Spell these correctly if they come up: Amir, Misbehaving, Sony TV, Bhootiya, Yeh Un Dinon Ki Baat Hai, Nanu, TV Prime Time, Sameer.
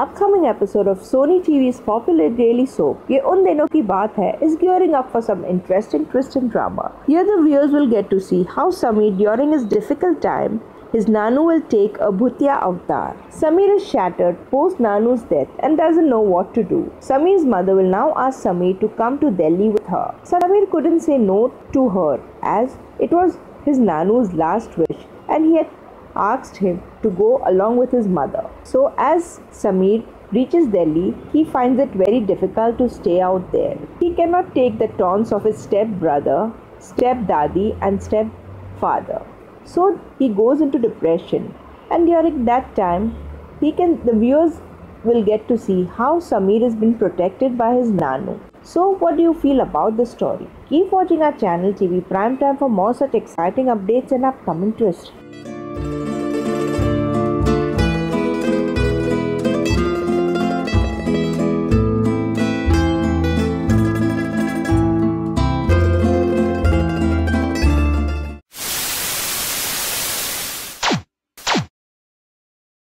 upcoming episode of Sony TV's popular daily soap, Yeh Un Dinon Ki Baat Hai, is gearing up for some interesting twist and drama. Here the viewers will get to see how Sameer, during his difficult time, his Nanu will take a bhutiya avatar. Sameer is shattered post Nanu's death and doesn't know what to do. Sameer's mother will now ask Sameer to come to Delhi with her. Sameer couldn't say no to her as it was his Nanu's last wish and he had asked him to go along with his mother. So as Sameer reaches Delhi, he finds it very difficult to stay out there. He cannot take the taunts of his stepbrother, stepdadi and stepfather. So he goes into depression, and during that time, the viewers will get to see how Sameer has been protected by his Nanu. So what do you feel about the story? Keep watching our channel TV Prime Time for more such exciting updates and upcoming twists.